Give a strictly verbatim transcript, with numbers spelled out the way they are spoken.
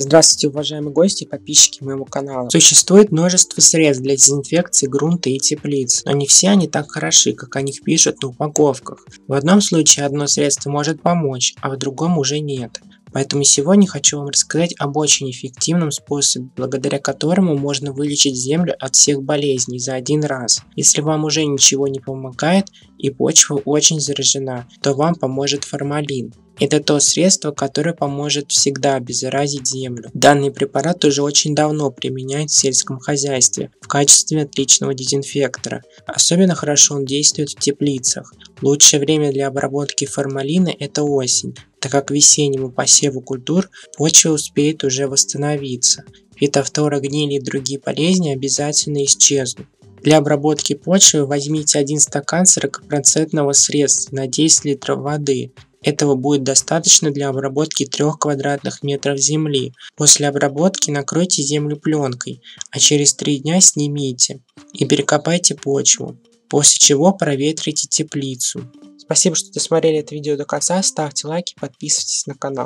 Здравствуйте, уважаемые гости и подписчики моего канала. Существует множество средств для дезинфекции грунта и теплиц, но не все они так хороши, как о них пишут на упаковках. В одном случае одно средство может помочь, а в другом уже нет. Поэтому сегодня хочу вам рассказать об очень эффективном способе, благодаря которому можно вылечить землю от всех болезней за один раз. Если вам уже ничего не помогает и почва очень заражена, то вам поможет формалин. Это то средство, которое поможет всегда обеззаразить землю. Данный препарат уже очень давно применяют в сельском хозяйстве в качестве отличного дезинфектора. Особенно хорошо он действует в теплицах. Лучшее время для обработки формалина – это осень, так как к весеннему посеву культур почва успеет уже восстановиться. Фитофтора, гнили и другие болезни обязательно исчезнут. Для обработки почвы возьмите один стакан сорок процентов средства на десять литров воды. Этого будет достаточно для обработки трёх квадратных метров земли. После обработки накройте землю пленкой, а через три дня снимите и перекопайте почву, после чего проветрите теплицу. Спасибо, что досмотрели это видео до конца, ставьте лайки, подписывайтесь на канал.